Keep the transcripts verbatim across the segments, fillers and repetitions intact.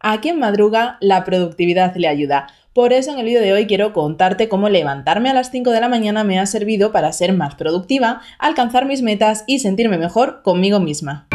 A quien madruga, la productividad le ayuda. Por eso en el vídeo de hoy quiero contarte cómo levantarme a las cinco de la mañana me ha servido para ser más productiva, alcanzar mis metas y sentirme mejor conmigo misma.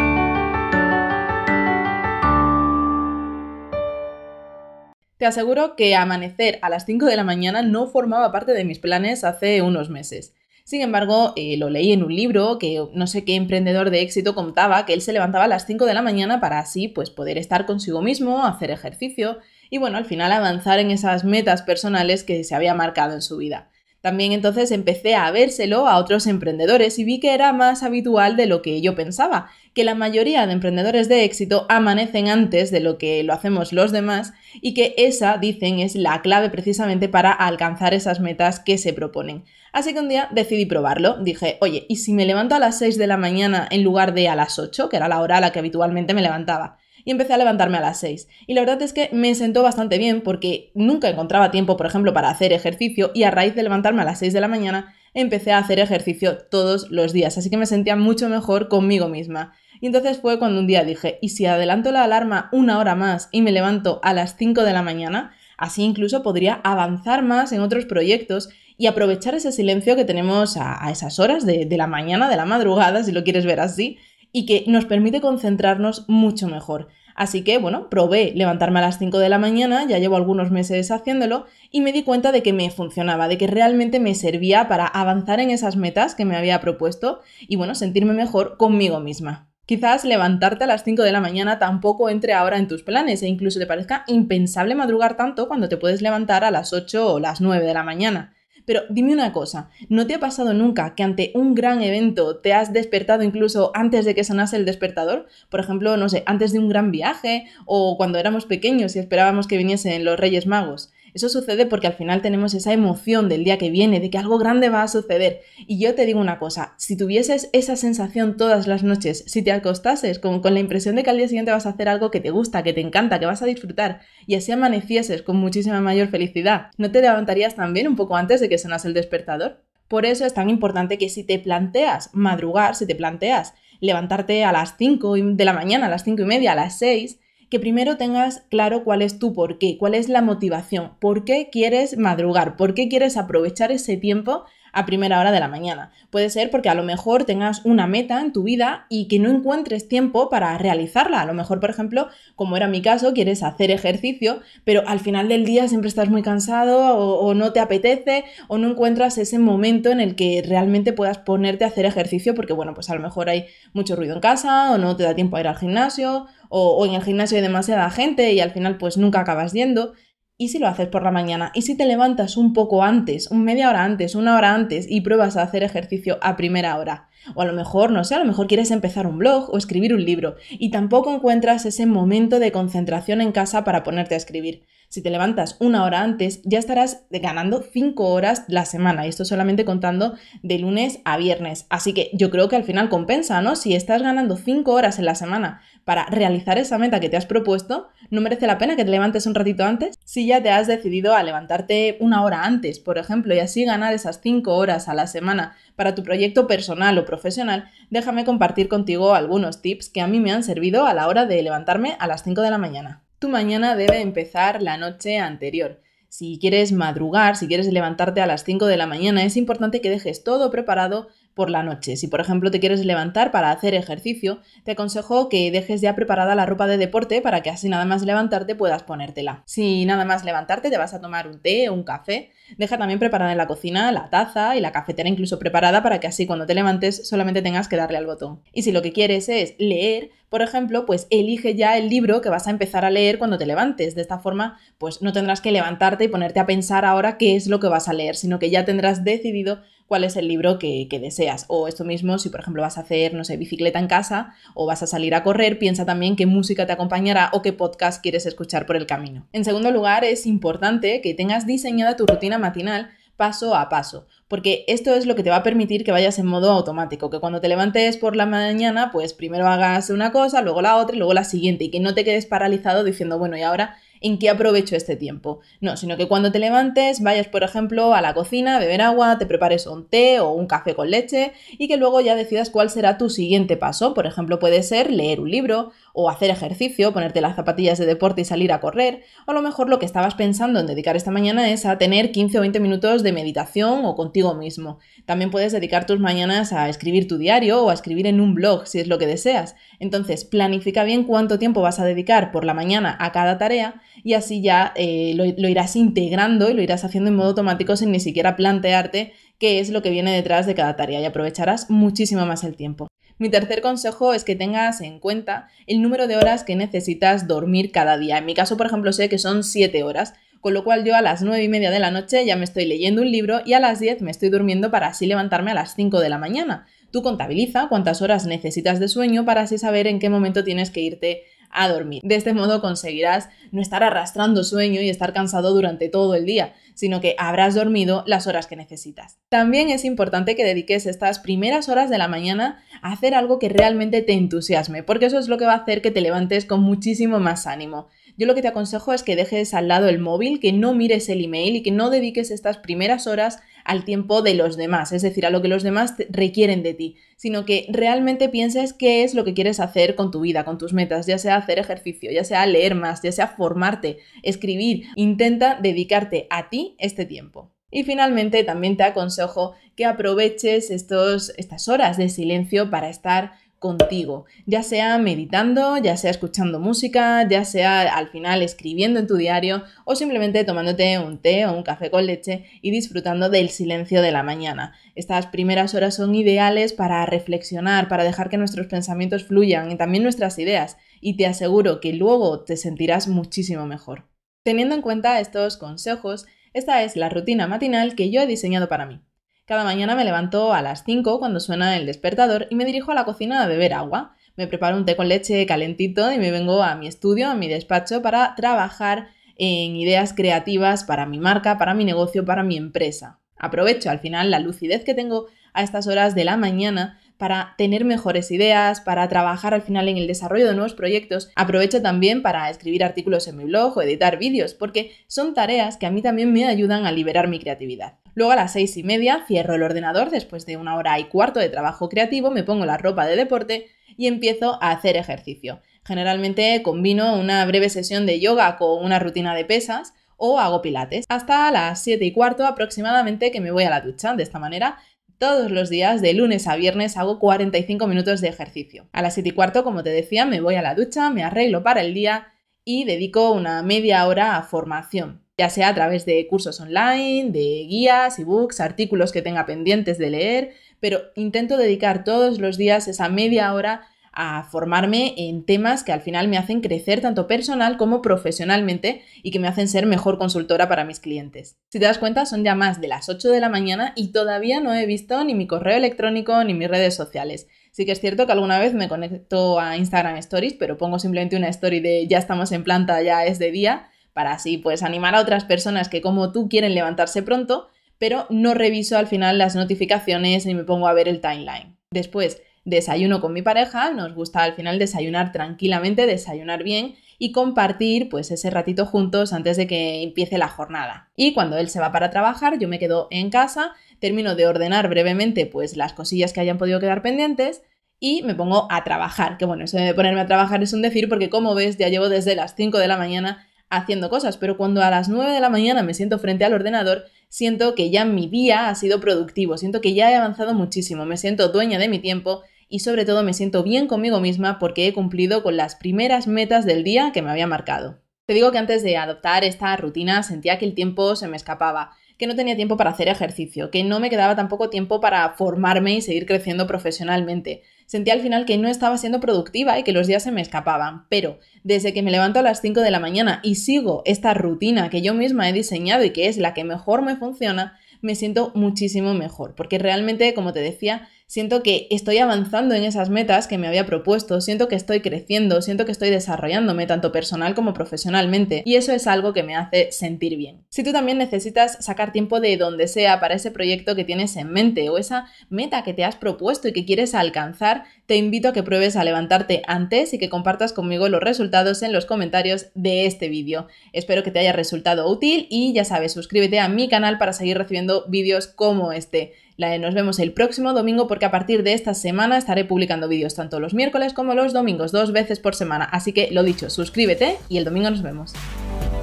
Te aseguro que amanecer a las cinco de la mañana no formaba parte de mis planes hace unos meses. Sin embargo, eh, lo leí en un libro que no sé qué emprendedor de éxito contaba que él se levantaba a las cinco de la mañana para así pues, poder estar consigo mismo, hacer ejercicio y bueno, al final avanzar en esas metas personales que se había marcado en su vida. También entonces empecé a vérselo a otros emprendedores y vi que era más habitual de lo que yo pensaba, que la mayoría de emprendedores de éxito amanecen antes de lo que lo hacemos los demás y que esa, dicen, es la clave precisamente para alcanzar esas metas que se proponen. Así que un día decidí probarlo. Dije, oye, ¿y si me levanto a las seis de la mañana en lugar de a las ocho, que era la hora a la que habitualmente me levantaba? Y empecé a levantarme a las seis. Y la verdad es que me sentó bastante bien porque nunca encontraba tiempo, por ejemplo, para hacer ejercicio y a raíz de levantarme a las seis de la mañana empecé a hacer ejercicio todos los días. Así que me sentía mucho mejor conmigo misma. Y entonces fue cuando un día dije, ¿y si adelanto la alarma una hora más y me levanto a las cinco de la mañana? Así incluso podría avanzar más en otros proyectos y aprovechar ese silencio que tenemos a, a esas horas de, de la mañana, de la madrugada, si lo quieres ver así, y que nos permite concentrarnos mucho mejor. Así que, bueno, probé levantarme a las cinco de la mañana, ya llevo algunos meses haciéndolo, y me di cuenta de que me funcionaba, de que realmente me servía para avanzar en esas metas que me había propuesto y, bueno, sentirme mejor conmigo misma. Quizás levantarte a las cinco de la mañana tampoco entre ahora en tus planes e incluso te parezca impensable madrugar tanto cuando te puedes levantar a las ocho o las nueve de la mañana. Pero dime una cosa, ¿no te ha pasado nunca que ante un gran evento te has despertado incluso antes de que sonase el despertador? Por ejemplo, no sé, antes de un gran viaje o cuando éramos pequeños y esperábamos que viniesen los Reyes Magos. Eso sucede porque al final tenemos esa emoción del día que viene, de que algo grande va a suceder. Y yo te digo una cosa, si tuvieses esa sensación todas las noches, si te acostases con, con la impresión de que al día siguiente vas a hacer algo que te gusta, que te encanta, que vas a disfrutar, y así amanecieses con muchísima mayor felicidad, ¿no te levantarías también un poco antes de que sonase el despertador? Por eso es tan importante que si te planteas madrugar, si te planteas levantarte a las cinco de la mañana, a las cinco y media, a las seis, que primero tengas claro cuál es tu porqué, cuál es la motivación, por qué quieres madrugar, por qué quieres aprovechar ese tiempo a primera hora de la mañana. Puede ser porque a lo mejor tengas una meta en tu vida y que no encuentres tiempo para realizarla. A lo mejor, por ejemplo, como era mi caso, quieres hacer ejercicio, pero al final del día siempre estás muy cansado o, o no te apetece o no encuentras ese momento en el que realmente puedas ponerte a hacer ejercicio porque, bueno, pues a lo mejor hay mucho ruido en casa o no te da tiempo a ir al gimnasio. O, o en el gimnasio hay demasiada gente y al final pues nunca acabas yendo. ¿Y si lo haces por la mañana? ¿Y si te levantas un poco antes, un media hora antes, una hora antes y pruebas a hacer ejercicio a primera hora? O a lo mejor, no sé, a lo mejor quieres empezar un blog o escribir un libro y tampoco encuentras ese momento de concentración en casa para ponerte a escribir. Si te levantas una hora antes, ya estarás ganando cinco horas la semana y esto solamente contando de lunes a viernes. Así que yo creo que al final compensa, ¿no? Si estás ganando cinco horas en la semana para realizar esa meta que te has propuesto, ¿no merece la pena que te levantes un ratito antes? Si ya te has decidido a levantarte una hora antes, por ejemplo, y así ganar esas cinco horas a la semana para tu proyecto personal o profesional, déjame compartir contigo algunos tips que a mí me han servido a la hora de levantarme a las cinco de la mañana. Tu mañana debe empezar la noche anterior. Si quieres madrugar, si quieres levantarte a las cinco de la mañana, es importante que dejes todo preparado por la noche. Si, por ejemplo, te quieres levantar para hacer ejercicio, te aconsejo que dejes ya preparada la ropa de deporte para que así nada más levantarte puedas ponértela. Si nada más levantarte te vas a tomar un té o un café, deja también preparada en la cocina la taza y la cafetera incluso preparada para que así cuando te levantes solamente tengas que darle al botón. Y si lo que quieres es leer, por ejemplo, pues elige ya el libro que vas a empezar a leer cuando te levantes. De esta forma, pues no tendrás que levantarte y ponerte a pensar ahora qué es lo que vas a leer, sino que ya tendrás decidido cuál es el libro que, que deseas. O esto mismo, si por ejemplo vas a hacer, no sé, bicicleta en casa o vas a salir a correr, piensa también qué música te acompañará o qué podcast quieres escuchar por el camino. En segundo lugar, es importante que tengas diseñada tu rutina matinal paso a paso, porque esto es lo que te va a permitir que vayas en modo automático, que cuando te levantes por la mañana, pues primero hagas una cosa, luego la otra y luego la siguiente, y que no te quedes paralizado diciendo, bueno, ¿y ahora en qué aprovecho este tiempo. No, sino que cuando te levantes vayas, por ejemplo, a la cocina a beber agua, te prepares un té o un café con leche y que luego ya decidas cuál será tu siguiente paso. Por ejemplo, puede ser leer un libro o hacer ejercicio, ponerte las zapatillas de deporte y salir a correr. O a lo mejor lo que estabas pensando en dedicar esta mañana es a tener quince o veinte minutos de meditación o contigo mismo. También puedes dedicar tus mañanas a escribir tu diario o a escribir en un blog si es lo que deseas. Entonces, planifica bien cuánto tiempo vas a dedicar por la mañana a cada tarea y así ya eh, lo, lo irás integrando y lo irás haciendo en modo automático sin ni siquiera plantearte qué es lo que viene detrás de cada tarea y aprovecharás muchísimo más el tiempo. Mi tercer consejo es que tengas en cuenta el número de horas que necesitas dormir cada día. En mi caso, por ejemplo, sé que son siete horas, con lo cual yo a las nueve y media de la noche ya me estoy leyendo un libro y a las diez me estoy durmiendo para así levantarme a las cinco de la mañana. Tú contabiliza cuántas horas necesitas de sueño para así saber en qué momento tienes que irte a dormir. De este modo conseguirás no estar arrastrando sueño y estar cansado durante todo el día, sino que habrás dormido las horas que necesitas. También es importante que dediques estas primeras horas de la mañana a hacer algo que realmente te entusiasme, porque eso es lo que va a hacer que te levantes con muchísimo más ánimo. Yo lo que te aconsejo es que dejes al lado el móvil, que no mires el email y que no dediques estas primeras horas al tiempo de los demás, es decir, a lo que los demás requieren de ti, sino que realmente pienses qué es lo que quieres hacer con tu vida, con tus metas, ya sea hacer ejercicio, ya sea leer más, ya sea formarte, escribir. Intenta dedicarte a ti este tiempo. Y finalmente también te aconsejo que aproveches estos, estas horas de silencio para estar contigo, ya sea meditando, ya sea escuchando música, ya sea al final escribiendo en tu diario o simplemente tomándote un té o un café con leche y disfrutando del silencio de la mañana. Estas primeras horas son ideales para reflexionar, para dejar que nuestros pensamientos fluyan y también nuestras ideas, y te aseguro que luego te sentirás muchísimo mejor. Teniendo en cuenta estos consejos, esta es la rutina matinal que yo he diseñado para mí. Cada mañana me levanto a las cinco cuando suena el despertador y me dirijo a la cocina a beber agua. Me preparo un té con leche calentito y me vengo a mi estudio, a mi despacho, para trabajar en ideas creativas para mi marca, para mi negocio, para mi empresa. Aprovecho al final la lucidez que tengo a estas horas de la mañana para tener mejores ideas, para trabajar al final en el desarrollo de nuevos proyectos. Aprovecho también para escribir artículos en mi blog o editar vídeos, porque son tareas que a mí también me ayudan a liberar mi creatividad. Luego a las seis y media cierro el ordenador después de una hora y cuarto de trabajo creativo, me pongo la ropa de deporte y empiezo a hacer ejercicio. Generalmente combino una breve sesión de yoga con una rutina de pesas o hago pilates. Hasta las siete y cuarto aproximadamente que me voy a la ducha. De esta manera, todos los días, de lunes a viernes, hago cuarenta y cinco minutos de ejercicio. A las siete y cuarto, como te decía, me voy a la ducha, me arreglo para el día y dedico una media hora a formación, ya sea a través de cursos online, de guías, ebooks, artículos que tenga pendientes de leer, pero intento dedicar todos los días esa media hora a formarme en temas que al final me hacen crecer tanto personal como profesionalmente y que me hacen ser mejor consultora para mis clientes. Si te das cuenta, son ya más de las ocho de la mañana y todavía no he visto ni mi correo electrónico ni mis redes sociales. Sí que es cierto que alguna vez me conecto a Instagram Stories, pero pongo simplemente una story de ya estamos en planta, ya es de día, para así pues animar a otras personas que como tú quieren levantarse pronto, pero no reviso al final las notificaciones ni me pongo a ver el timeline. Después, desayuno con mi pareja, nos gusta al final desayunar tranquilamente, desayunar bien y compartir pues ese ratito juntos antes de que empiece la jornada. Y cuando él se va para trabajar, yo me quedo en casa, termino de ordenar brevemente pues las cosillas que hayan podido quedar pendientes y me pongo a trabajar, que bueno, eso de ponerme a trabajar es un decir porque como ves ya llevo desde las cinco de la mañana haciendo cosas, pero cuando a las nueve de la mañana me siento frente al ordenador, siento que ya mi día ha sido productivo, siento que ya he avanzado muchísimo, me siento dueña de mi tiempo y sobre todo me siento bien conmigo misma porque he cumplido con las primeras metas del día que me había marcado. Te digo que antes de adoptar esta rutina sentía que el tiempo se me escapaba, que no tenía tiempo para hacer ejercicio, que no me quedaba tampoco tiempo para formarme y seguir creciendo profesionalmente. Sentía al final que no estaba siendo productiva y que los días se me escapaban, pero desde que me levanto a las cinco de la mañana y sigo esta rutina que yo misma he diseñado y que es la que mejor me funciona, me siento muchísimo mejor, porque realmente, como te decía, siento que estoy avanzando en esas metas que me había propuesto, siento que estoy creciendo, siento que estoy desarrollándome tanto personal como profesionalmente, y eso es algo que me hace sentir bien. Si tú también necesitas sacar tiempo de donde sea para ese proyecto que tienes en mente o esa meta que te has propuesto y que quieres alcanzar, te invito a que pruebes a levantarte antes y que compartas conmigo los resultados en los comentarios de este vídeo. Espero que te haya resultado útil y ya sabes, suscríbete a mi canal para seguir recibiendo vídeos como este. Nos vemos el próximo domingo porque a partir de esta semana estaré publicando vídeos tanto los miércoles como los domingos, dos veces por semana. Así que lo dicho, suscríbete y el domingo nos vemos.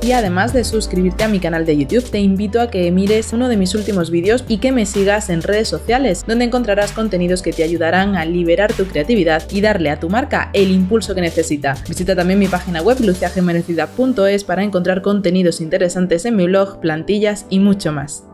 Y además de suscribirte a mi canal de YouTube, te invito a que mires uno de mis últimos vídeos y que me sigas en redes sociales, donde encontrarás contenidos que te ayudarán a liberar tu creatividad y darle a tu marca el impulso que necesita. Visita también mi página web lucía jiménez vida punto es para encontrar contenidos interesantes en mi blog, plantillas y mucho más.